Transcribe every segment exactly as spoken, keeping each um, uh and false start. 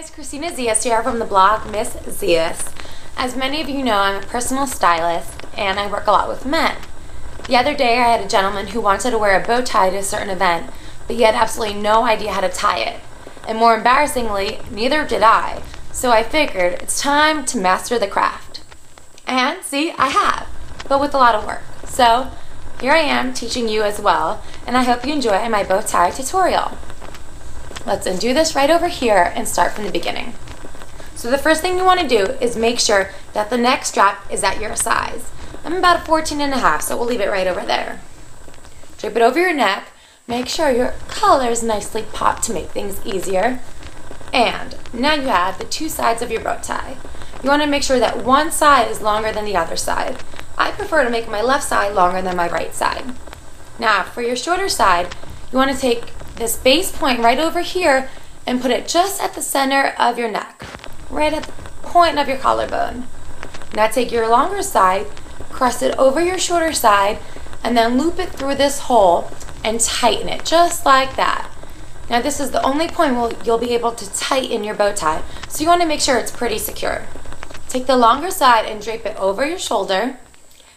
guys, Christina Zias here from the blog Miss Zias. As many of you know, I'm a personal stylist and I work a lot with men. The other day I had a gentleman who wanted to wear a bow tie to a certain event, but he had absolutely no idea how to tie it. And more embarrassingly, neither did I. So I figured it's time to master the craft. And see, I have, but with a lot of work. So here I am teaching you as well, and I hope you enjoy my bow tie tutorial. Let's undo this right over here and start from the beginning. So the first thing you want to do is make sure that the neck strap is at your size. I'm about fourteen and a half, so we'll leave it right over there. Drape it over your neck. Make sure your collar is nicely popped to make things easier. And now you have the two sides of your bow tie. You want to make sure that one side is longer than the other side. I prefer to make my left side longer than my right side. Now for your shorter side, you want to take this base point right over here and put it just at the center of your neck, right at the point of your collarbone. Now take your longer side, cross it over your shorter side, and then loop it through this hole and tighten it just like that. Now this is the only point where you'll be able to tighten your bow tie, so you want to make sure it's pretty secure. Take the longer side and drape it over your shoulder,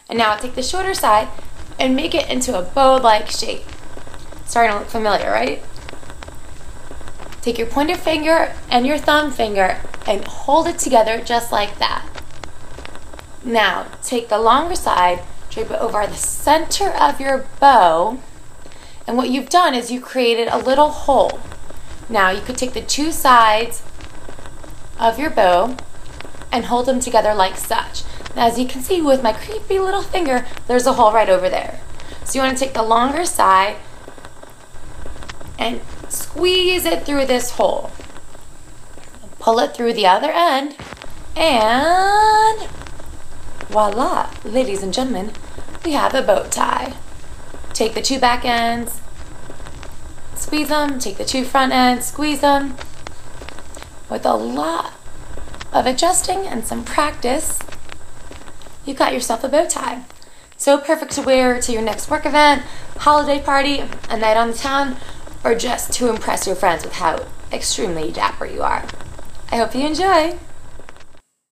and now take the shorter side and make it into a bow-like shape. Starting to look familiar, right? Take your pointer finger and your thumb finger and hold it together just like that. Now, take the longer side, drape it over the center of your bow, and what you've done is you created a little hole. Now, you could take the two sides of your bow and hold them together like such. Now, as you can see with my creepy little finger, there's a hole right over there. So you want to take the longer side and squeeze it through this hole. Pull it through the other end, and voila, ladies and gentlemen, we have a bow tie. Take the two back ends, squeeze them, take the two front ends, squeeze them. With a lot of adjusting and some practice, you got yourself a bow tie. So perfect to wear to your next work event, holiday party, a night on the town, or just to impress your friends with how extremely dapper you are. I hope you enjoy!